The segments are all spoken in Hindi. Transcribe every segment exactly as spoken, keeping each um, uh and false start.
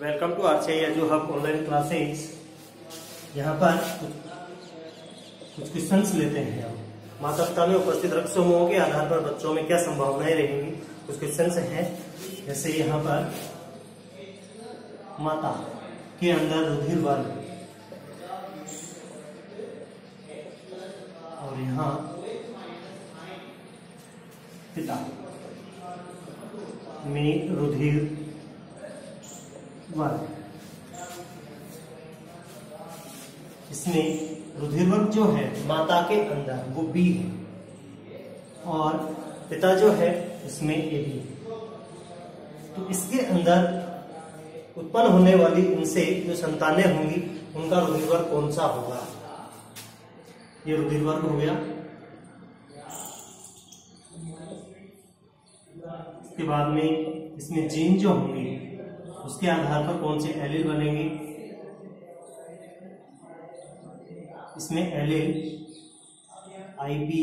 Welcome to RCI edu hub online classes. यहाँ पर कुछ क्वेश्चंस लेते हैं हम। माता पिता में उपस्थित रक्त समूहों के आधार पर बच्चों में क्या संभावनाएं रहेंगी, कुछ क्वेश्चंस हैं। जैसे यहाँ पर माता के अंदर रुधिर वर्ग और यहाँ पिता में रुधिर वर्ग। इसमें रुधिर वर्ग जो है माता के अंदर वो बी है और पिता जो है इसमें ए बी है। तो इसके अंदर उत्पन्न होने वाली इनसे जो संतानें होंगी उनका रुधिर वर्ग कौन सा होगा? ये रुधिर वर्ग हो गया। इसके बाद में इसमें जीन जो होंगे उसके आधार पर कौन से एलील बनेंगे? इसमें एलील आईपी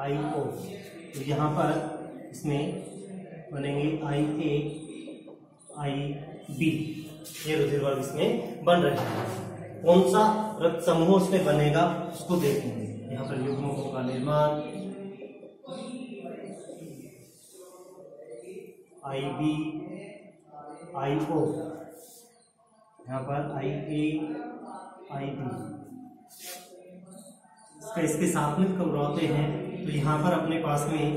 आईओ, तो यहाँ पर इसमें बनेंगे आईए आईबी। ये रुधिर वर्ग इसमें बन रहे हैं। कौन सा रक्त समूह उसमें बनेगा उसको देखेंगे। यहाँ पर युग्मकों का निर्माण आईबी आईओ, यहाँ पर आईए आईबी। इसका इसके साथ में करवाते हैं तो यहाँ पर अपने पास में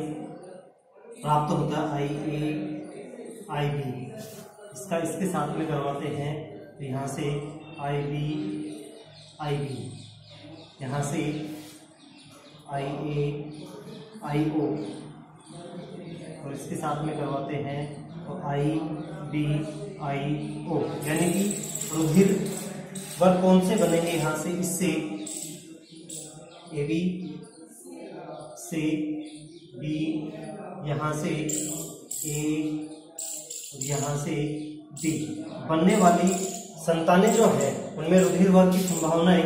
प्राप्त होता है आईए आईबी। इसका इसके साथ में करवाते हैं तो यहाँ से आईबी आईबी, यहाँ से आईए आईओ, और इसके साथ में करवाते हैं तो आई बी आई ओ। यानी कि रुधिर वर्ग कौन से बनेंगे? यहाँ से इससे ए बी से बी, यहाँ से ए, यहाँ से बी। बनने वाली संतानें जो है उनमें रुधिर वर्ग की संभावनाएं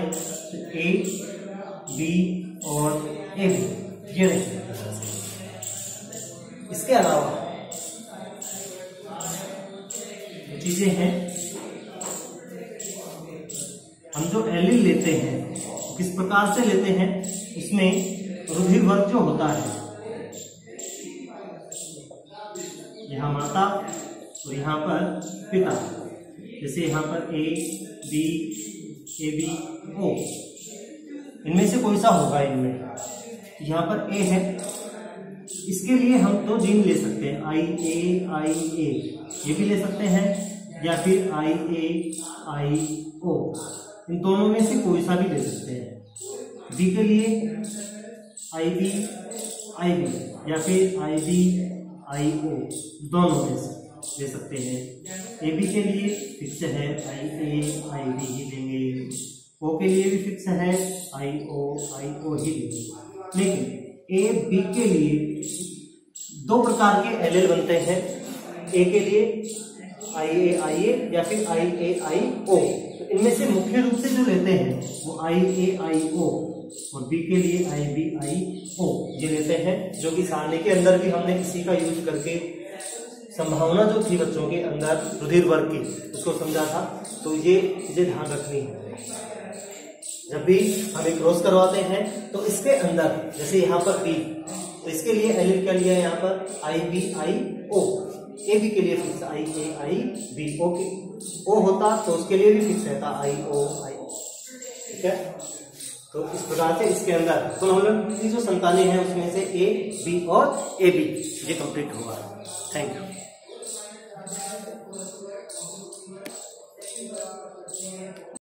ए बी और ए बी ये रहेंगी। इसके अलावा चीजें हैं, हम जो एलील लेते हैं किस प्रकार से लेते हैं उसमें रुधिर वर्ग जो होता है यहाँ माता और यहाँ पर पिता। जैसे यहाँ पर A B A B O, इनमें से कोई सा होगा। इनमें यहाँ पर ए है, इसके लिए हम दो जीन ले सकते हैं आई ए आई ए, ये भी ले सकते हैं, या फिर आई ए आई ओ। इन दोनों में से कोई सा भी ले सकते हैं। बी के लिए आई बी आई बी या फिर आई बी आई ओ, दोनों में से ले सकते हैं। ए बी के लिए फिक्स है आई ए आई बी ही लेंगे, ओ के लिए भी फिक्स है आई ओ आई ओ ही लेंगे। लेकिन ए बी के लिए दो प्रकार के एल एल बनते हैं। ए के लिए आई ए आई ए या फिर आई ए आई ओ। तो इनमें से मुख्य रूप से जो लेते हैं वो आई ए आई ओ, और बी के लिए आई बी आई ओ ये लेते हैं। जो कि सारणी के अंदर भी हमने इसी का यूज करके संभावना जो थी बच्चों के अंदर रुधिर वर्ग की उसको समझा था। तो ये चीजें ध्यान रखनी है। जब भी हमें क्रॉस करवाते हैं तो इसके अंदर जैसे यहाँ पर बी, तो इसके लिए एलील क्या लिया है यहाँ पर आई B I O. A B के लिए fix I A I B, ओ के ओ होता तो उसके लिए भी फिक्स रहता आई ओ आई। ठीक है, तो इस प्रकार से इसके अंदर तो हम लोग की जो संतानें हैं उसमें से ए बी और ए बी ये कंप्लीट होगा। Thank you.